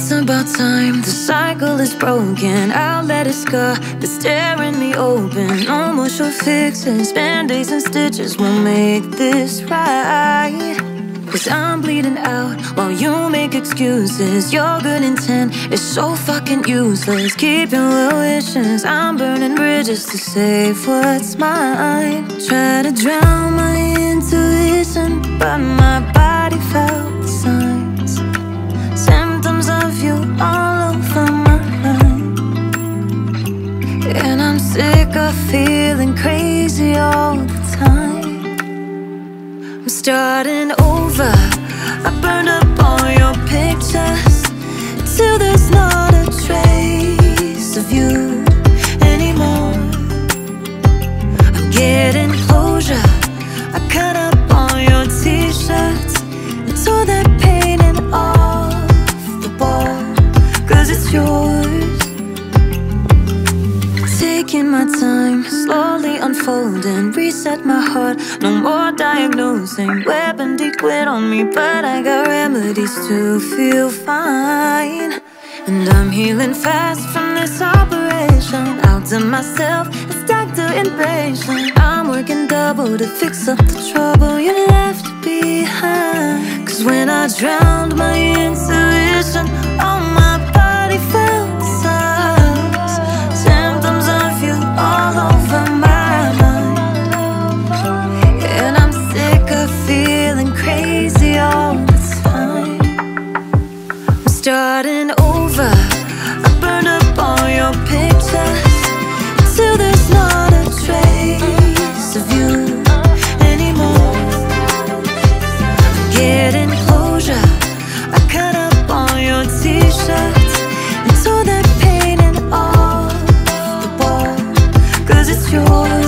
It's about time, the cycle is broken. I'll let it scar that's tearing me open. No more short fixes, band-aids and stitches won't make this right. Cause I'm bleeding out while you make excuses. Your good intent is so fucking useless. Keeping little wishes, I'm burning bridges to save what's mine. Try to drown my intuition, but my body felt the signs. Symptoms of you all over my mind. And I'm sick of feeling crazy all the time. I'm starting over, I burned up all your pictures till there's not a trace of you anymore. I'm getting closure, I cut up all your t-shirts and tore that painting off the wall, cause it's yours. Taking my time, slowly unfolding, reset my heart, no more diagnosing. WebMD quit on me, but I got remedies to feel fine. And I'm healing fast from this operation. Out of myself, it's doctor impatient. I'm working double to fix up the trouble you left behind. Cause when I drowned my intuition, all my body felt signs. Symptoms of you all over my starting over, I burned up all your pictures till there's not a trace of you anymore. I'm getting closure, I cut up all your t-shirts and tore that painting off the wall, cause it's yours.